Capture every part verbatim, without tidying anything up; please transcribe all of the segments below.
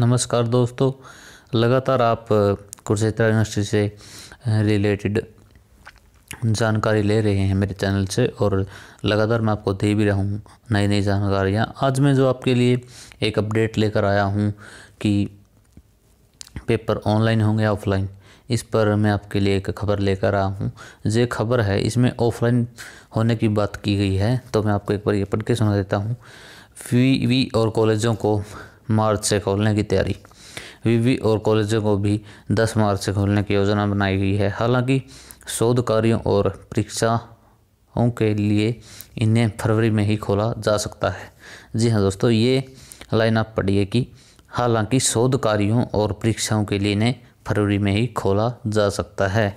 नमस्कार दोस्तों, लगातार आप कुरुक्षेत्र यूनिवर्सिटी से रिलेटेड जानकारी ले रहे हैं मेरे चैनल से, और लगातार मैं आपको दे भी रहा हूँ नई नई जानकारियाँ। आज मैं जो आपके लिए एक अपडेट लेकर आया हूँ कि पेपर ऑनलाइन होंगे या ऑफलाइन, इस पर मैं आपके लिए एक खबर लेकर आया हूँ। ये खबर है, इसमें ऑफलाइन होने की बात की गई है, तो मैं आपको एक बार ये पढ़ के सुना देता हूँ। वीवी और कॉलेजों को मार्च से खोलने की तैयारी। वीवी और कॉलेजों को भी दस मार्च से खोलने की योजना बनाई गई है। हालांकि शोध कार्यों और परीक्षाओं के लिए इन्हें फरवरी में ही खोला जा सकता है। जी हाँ दोस्तों, ये लाइन आप पढ़िए कि हालांकि शोध कार्यों और परीक्षाओं के लिए इन्हें फरवरी में ही खोला जा सकता है।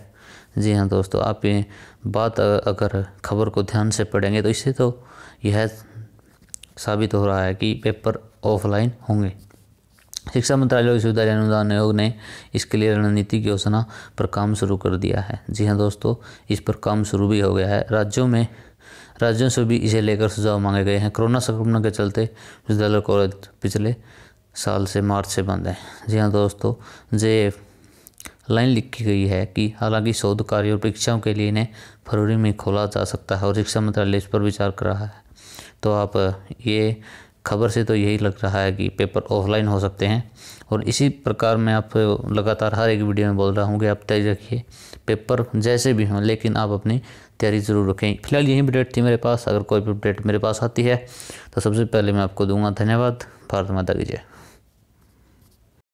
जी हाँ दोस्तों, आप ये बात अगर खबर को ध्यान से पढ़ेंगे तो इससे तो यह साबित हो रहा है कि पेपर ऑफलाइन होंगे। शिक्षा मंत्रालय और विश्वविद्यालय अनुदान आयोग ने इसके लिए रणनीति की योजना पर काम शुरू कर दिया है। जी हाँ दोस्तों, इस पर काम शुरू भी हो गया है। राज्यों में राज्यों से भी इसे लेकर सुझाव मांगे गए हैं। कोरोना संक्रमण के चलते विश्वविद्यालय कॉलेज पिछले साल से मार्च से बंद है। जी हाँ दोस्तों, ये लाइन लिखी गई है कि हालांकि शोध कार्य और परीक्षाओं के लिए इन्हें फरवरी में खोला जा सकता है और शिक्षा मंत्रालय इस पर विचार कर रहा है। तो आप ये खबर से तो यही लग रहा है कि पेपर ऑफलाइन हो सकते हैं, और इसी प्रकार मैं आप लगातार हर एक वीडियो में बोल रहा हूँ कि आप तैयारी रखिए, पेपर जैसे भी हों, लेकिन आप अपनी तैयारी ज़रूर रखें। फिलहाल यही अपडेट थी मेरे पास। अगर कोई भी अपडेट मेरे पास आती है तो सबसे पहले मैं आपको दूंगा। धन्यवाद। भारत माता की जय।